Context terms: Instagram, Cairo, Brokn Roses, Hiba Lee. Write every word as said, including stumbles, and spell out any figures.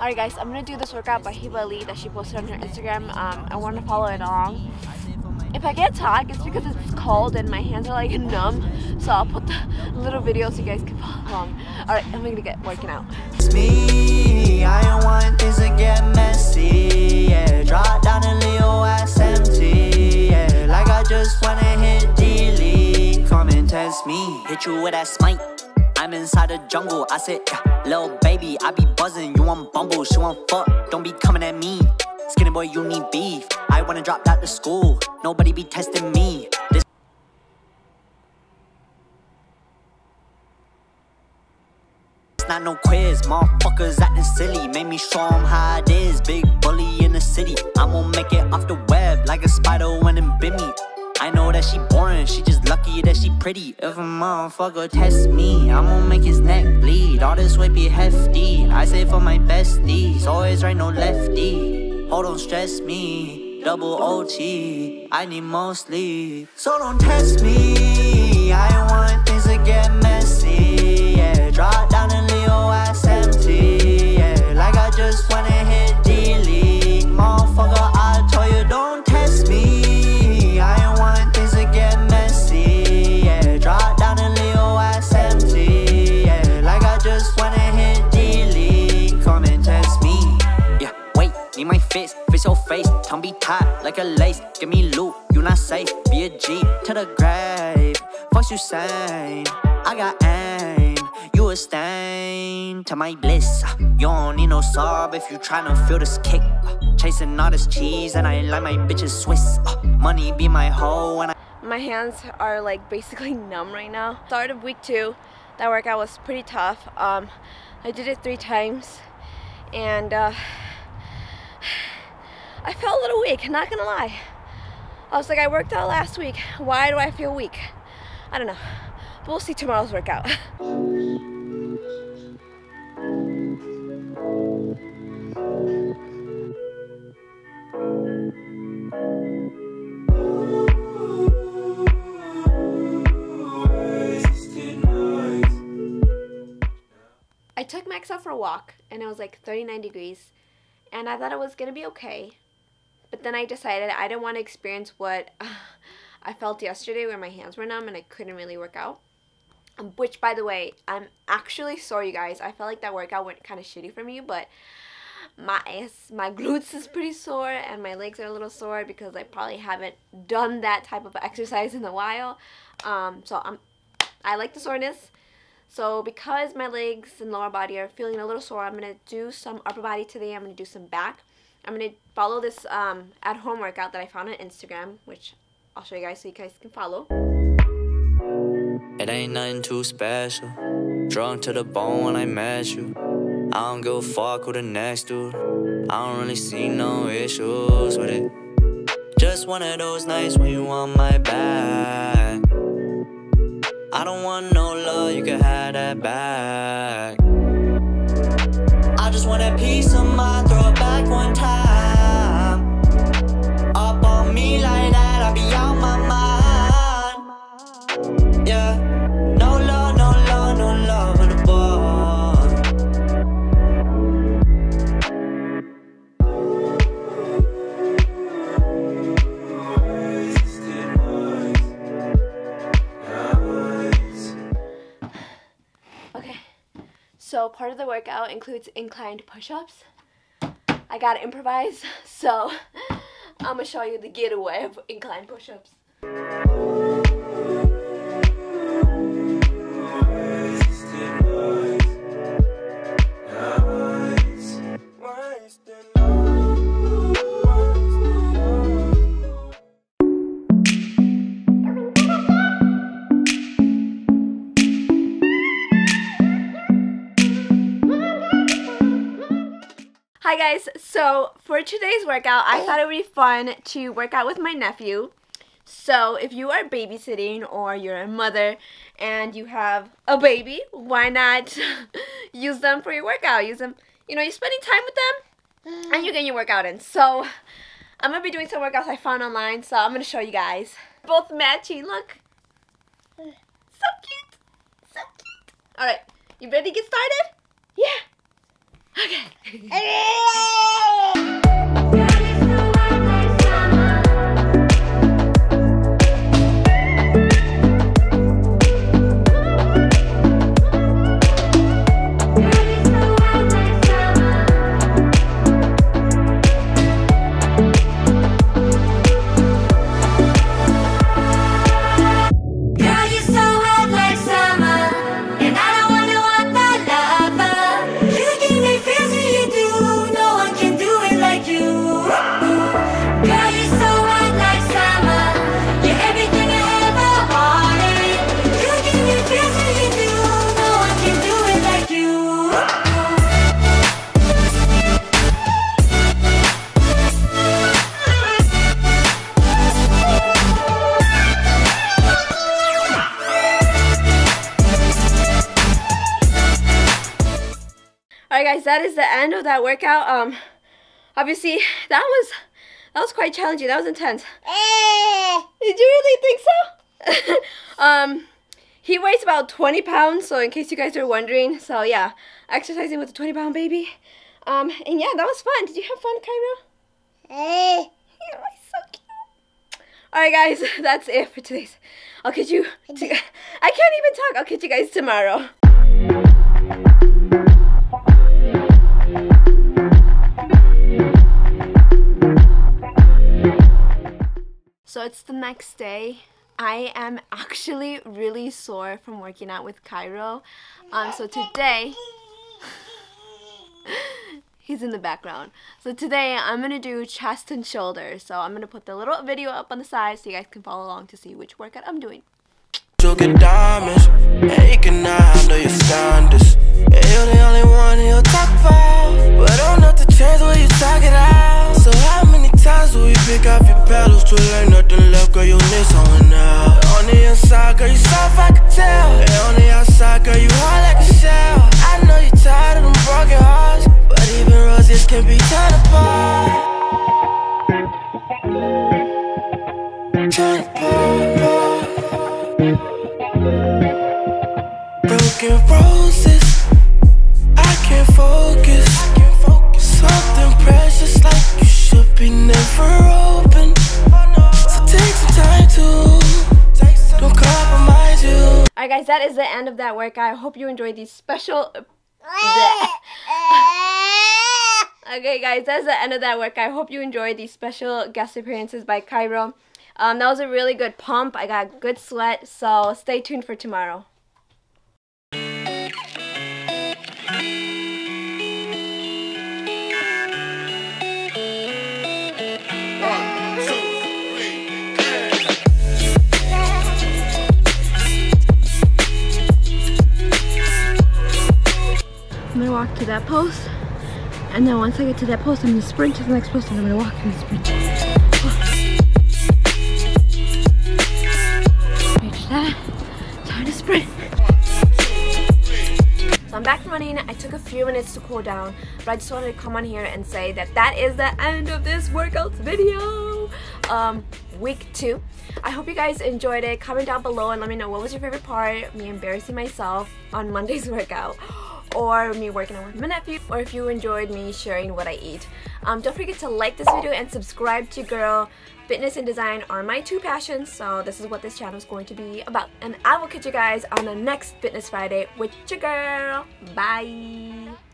Alright guys, I'm going to do this workout by Hiba Lee that she posted on her Instagram. Um, I want to follow it along. If I get hot, it's because it's cold and my hands are like numb. So I'll put the little video so you guys can follow along. Alright, I'm going to get working out. It's me, I don't want this to get messy, yeah. Draw down a little ass empty, yeah. Like I just want to hit delete, come and test me. Hit you with that smite. I'm inside the jungle, I said, yeah, little baby, I be buzzing, you want bumble, she want fuck, don't be coming at me. Skinny boy, you need beef, I wanna drop out to school, nobody be testing me. This it's not no quiz, motherfuckers acting silly, made me show them how it is, big bully in the city. I'm gonna make it off the web, like a spider when it bit me. I know that she boring, she just lucky that she pretty. If a motherfucker test me, I'ma make his neck bleed. All this way be hefty, I say for my besties. Always right, no lefty, oh don't stress me. Double O T, I need more sleep. So don't test me, I don't want things to get messy, yeah. Draw down a little ass empty, yeah. Like I just wanna hit delete. Motherfucker, I told you don't test me. Fits, fits your face, tongue be tight like a lace. Give me loot, you not safe. Be a G to the grave. Fuck you sane, I got aim. You a stain to my bliss. You don't need no sob if you tryna feel this kick. Chasing all this cheese and I like my bitches Swiss. Money be my hoe and I. My hands are like basically numb right now. Start of week two, that workout was pretty tough. Um, I did it three times, and. Uh, I felt a little weak, not gonna lie. I was like, I worked out last week. Why do I feel weak? I don't know. But we'll see tomorrow's workout. I took Max out for a walk, and it was like thirty-nine degrees, and I thought it was gonna be okay. But then I decided I didn't want to experience what uh, I felt yesterday where my hands were numb and I couldn't really work out. Um, which, by the way, I'm actually sorry, you guys. I felt like that workout went kind of shitty for me, but my ass, my glutes is pretty sore and my legs are a little sore because I probably haven't done that type of exercise in a while. Um, so I'm, I like the soreness. So because my legs and lower body are feeling a little sore, I'm going to do some upper body today. I'm going to do some back. I'm going to follow this um, at-home workout that I found on Instagram, which I'll show you guys so you guys can follow. It ain't nothing too special. Drunk to the bone when I met you. I don't give a fuck who the next dude. I don't really see no issues with it. Just one of those nights when you want my back. I don't want no love, you can have that back. I just want a piece of my throw it back one time. Up on me like that, I'll be out my mind. Yeah, no love, no love, no love on the board. Okay, so part of the workout includes inclined push-ups. I gotta improvise, so I'm gonna show you the getaway of incline push-ups. Hi guys, so for today's workout, I thought it would be fun to work out with my nephew. So if you are babysitting or you're a mother and you have a baby, why not use them for your workout? Use them, you know, you're spending time with them and you're getting your workout in. So I'm going to be doing some workouts I found online, so I'm going to show you guys. Both matching, look. So cute. So cute. Alright, you ready to get started? Yeah. Okay. Alright guys, that is the end of that workout. Um, obviously that was that was quite challenging. That was intense. Did you really think so? um, he weighs about twenty pounds, so in case you guys are wondering, so yeah, exercising with a twenty pound baby. Um, and yeah, that was fun. Did you have fun, Cairo? Hey, you're so cute. Alright guys, that's it for today's. I'll catch you. I can't even talk. I'll catch you guys tomorrow. So it's the next day. I am actually really sore from working out with Cairo. Um, so today, he's in the background. So today I'm gonna do chest and shoulders. So I'm gonna put the little video up on the side so you guys can follow along to see which workout I'm doing. Pick up your pedals to learn nothing left, girl, you need someone now. On the inside, girl, you soft, I can tell. And on the outside, girl, you hard like a shell. I know you're tired of them broken hearts, but even roses can be torn apart. Torn apart. Broken roses, I can't focus. Something precious like you should be never open. So take some time to don't compromise you. Alright guys, that is the end of that workout. I hope you enjoyed these special Okay guys, that's the end of that workout. I hope you enjoyed these special guest appearances by Cairo. Um, that was a really good pump. I got good sweat, so stay tuned for tomorrow. Walk to that post, and then once I get to that post, I'm gonna sprint to the next post, and I'm gonna walk and sprint. Oh. Reach that. Time to sprint. So I'm back running. I took a few minutes to cool down, but I just wanted to come on here and say that that is the end of this workouts video. Um, week two. I hope you guys enjoyed it. Comment down below and let me know what was your favorite part. Me embarrassing myself on Monday's workout, or me working out with my nephew, or if you enjoyed me sharing what I eat. Um, don't forget to like this video and subscribe to Girl. Fitness and design are my two passions, so this is what this channel is going to be about. And I will catch you guys on the next Fitness Friday with your girl. Bye!